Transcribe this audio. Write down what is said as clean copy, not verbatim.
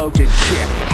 loaded ship.